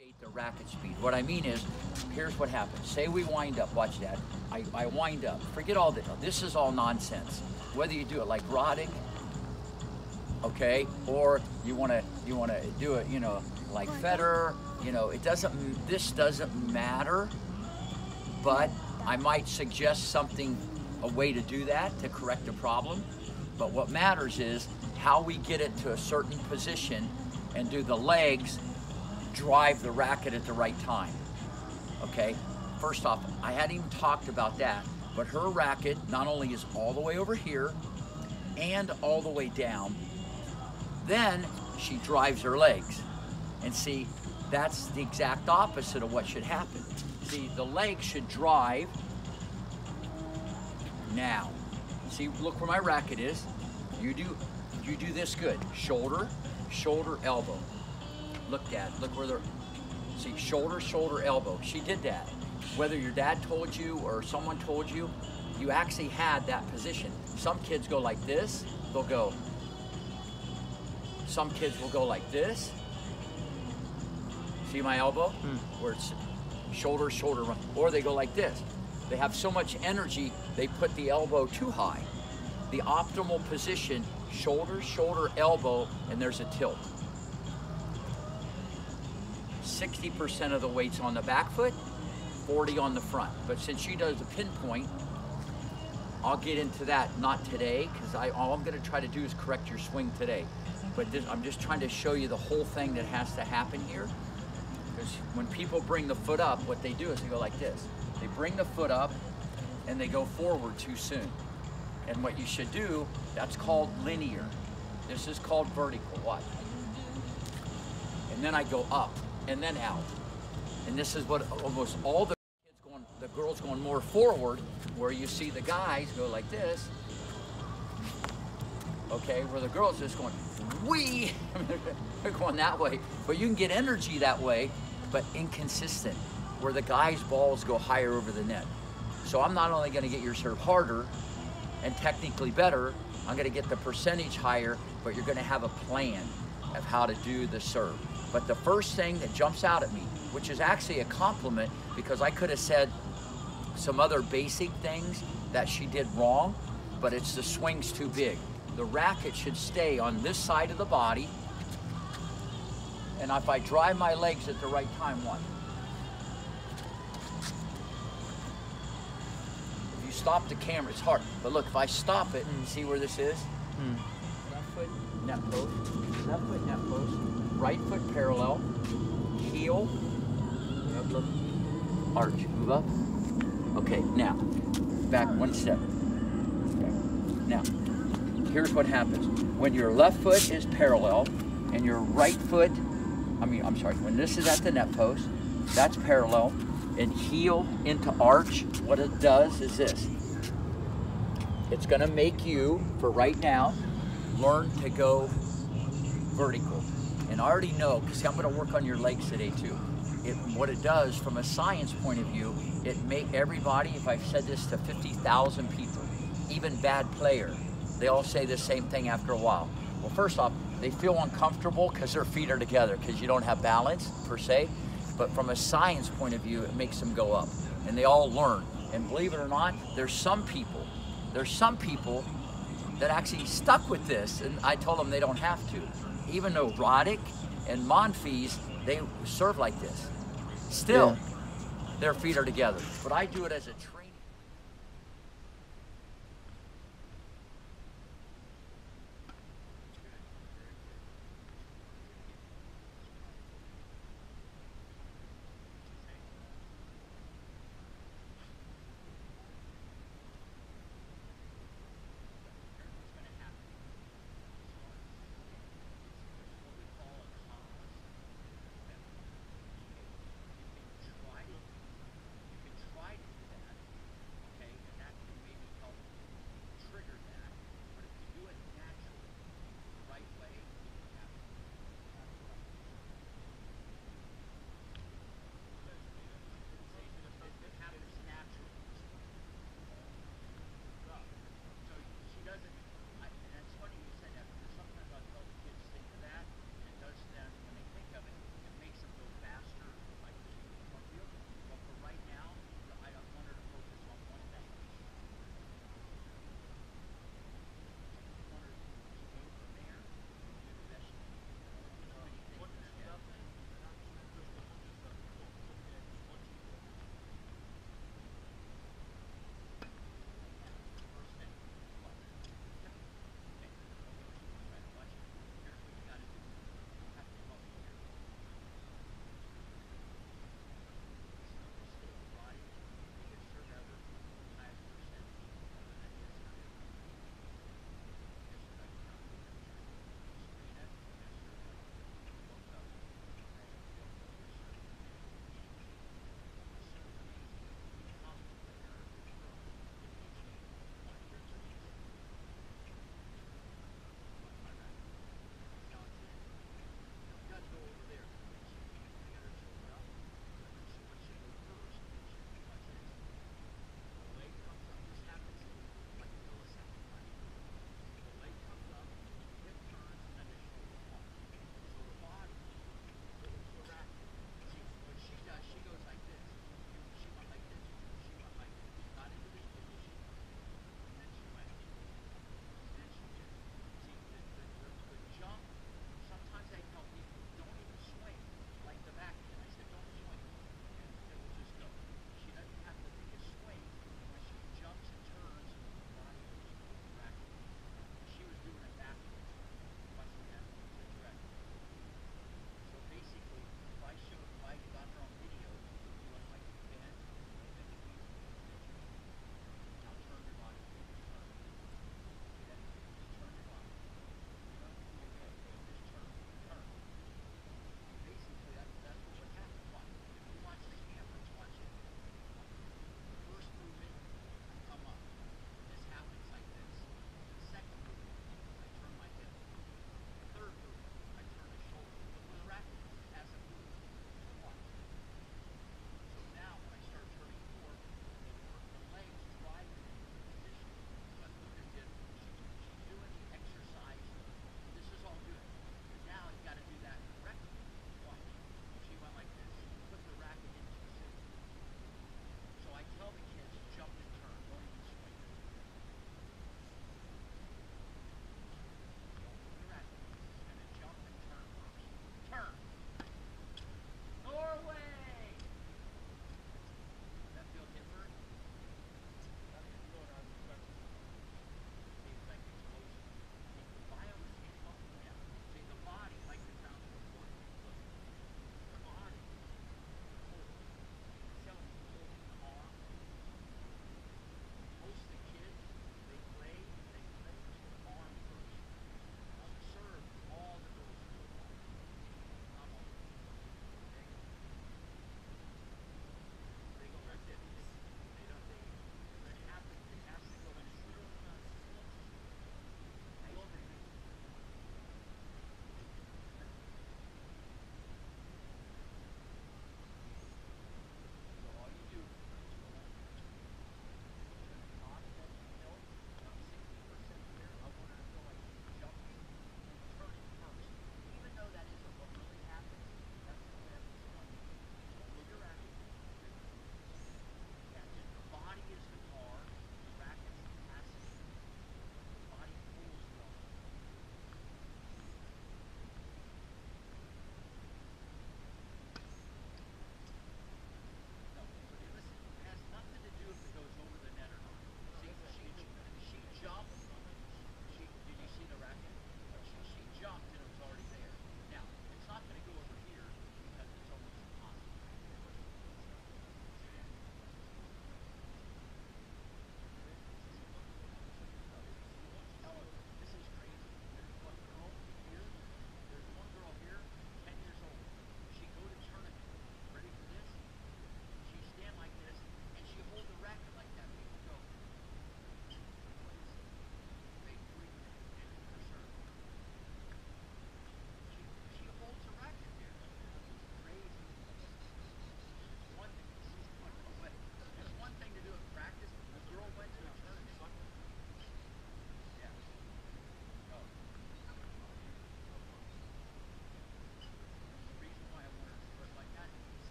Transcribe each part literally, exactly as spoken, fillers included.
appreciate the racket speed. What I mean is, here's what happens. Say we wind up, watch that. I, I wind up, forget all this. This is all nonsense. Whether you do it like Roddick, okay, or you wanna, you wanna do it, you know, like Federer, you know, it doesn't, this doesn't matter, but I might suggest something, a way to do that, to correct the problem. But what matters is how we get it to a certain position and do the legs drive the racket at the right time, okay? First off, I hadn't even talked about that, but her racket not only is all the way over here and all the way down, then she drives her legs. And see, that's the exact opposite of what should happen. See, the legs should drive now. See, look where my racket is. You do, you do this good. Shoulder, shoulder, elbow. Look, Dad, look where they're, see, shoulder, shoulder, elbow. She did that. Whether your dad told you or someone told you, you actually had that position. Some kids go like this, they'll go. Some kids will go like this. See my elbow? Hmm. Where it's shoulder, shoulder, or they go like this. They have so much energy, they put the elbow too high. The optimal position, shoulder, shoulder, elbow, and there's a tilt. sixty percent of the weight's on the back foot, forty on the front. But since she does the pinpoint, I'll get into that, not today, because I all I'm gonna try to do is correct your swing today. But this, I'm just trying to show you the whole thing that has to happen here. Because when people bring the foot up, what they do is they go like this. They bring the foot up and they go forward too soon. And what you should do, that's called linear. This is called vertical, watch. And then I go up and then out. And this is what almost all the kids going, the girls going more forward, where you see the guys go like this. Okay, where the girls just going, wee, they're going that way. But you can get energy that way, but inconsistent, where the guys' balls go higher over the net. So I'm not only gonna get your serve harder and technically better, I'm gonna get the percentage higher, but you're gonna have a plan of how to do the serve. But the first thing that jumps out at me, which is actually a compliment, because I could have said some other basic things that she did wrong, but it's the swing's too big. The racket should stay on this side of the body, and if I drive my legs at the right time, one. If you stop the camera, it's hard, but look, if I stop it, and see where this is? Mm. Left foot, net post, left foot, net post, right foot parallel, heel, arch, move up. Okay, now, back one step, okay. Now. Here's what happens. When your left foot is parallel and your right foot, I mean, I'm sorry, when this is at the net post, that's parallel, and heel into arch, what it does is this. It's gonna make you, for right now, learn to go vertical. And I already know, because I'm gonna work on your legs today too. It, what it does from a science point of view, it make everybody, if I've said this to fifty thousand people, even bad player, they all say the same thing after a while. Well, first off, they feel uncomfortable because their feet are together, because you don't have balance, per se. But from a science point of view, it makes them go up. And they all learn. And believe it or not, there's some people, there's some people that actually stuck with this, and I told them they don't have to. Even though Roddick and Monfils, they serve like this. Still, yeah. Their feet are together. But I do it as a training.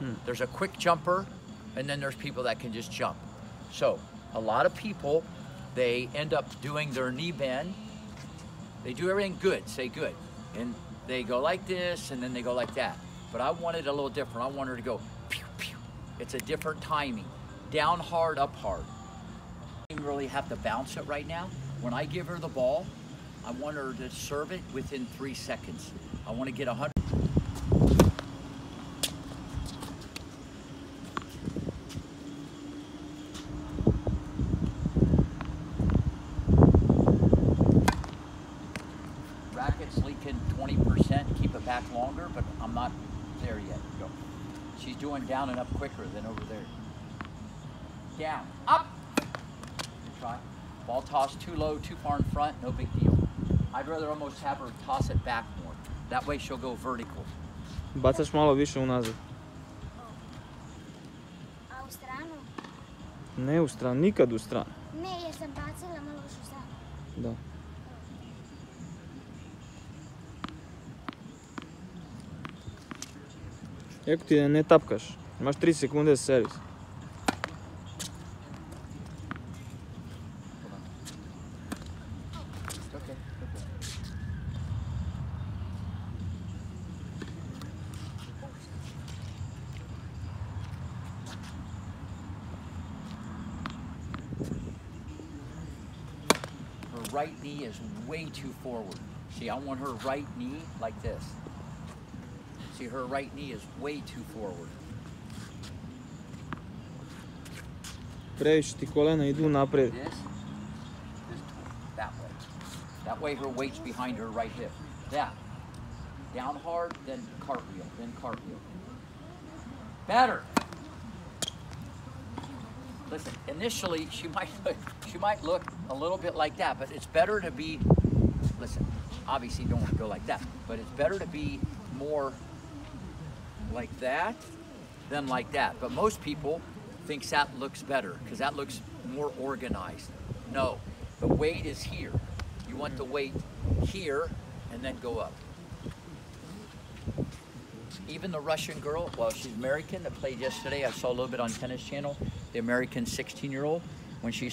Hmm. There's a quick jumper, and then there's people that can just jump. So a lot of people, they end up doing their knee bend. They do everything good, say good. And they go like this, and then they go like that. But I want it a little different. I want her to go pew, pew. It's a different timing. Down hard, up hard. You really have to bounce it right now. When I give her the ball, I want her to serve it within three seconds. I want to get one hundred. Racket's leaking twenty percent, keep it back longer, but I'm not there yet. Go. She's doing down and up quicker than over there. Down, up. Good try. Ball tossed too low, too far in front, no big deal. I'd rather almost have her toss it back more. That way she'll go vertical. Bacaš malo više unazad. A u stranu? Ne u stranu, nikad u stranu. Ne, jer sam bacila malo više u stranu. Da. Jako ti ne tapkaš, imaš tri sekunde za servis. Right knee is way too forward. See, I want her right knee like this. See, her right knee is way too forward. This, this, that way. That way her weight's behind her right hip. That. Down hard, then cartwheel, then cartwheel. Better. Listen, initially she might look, she might look a little bit like that, but it's better to be, listen, obviously you don't want to go like that, but it's better to be more like that than like that. But most people think that looks better because that looks more organized. No, the weight is here. You want the weight here and then go up. Even the Russian girl, well, she's American, that played yesterday. I saw a little bit on Tennis Channel. The American sixteen-year-old, when she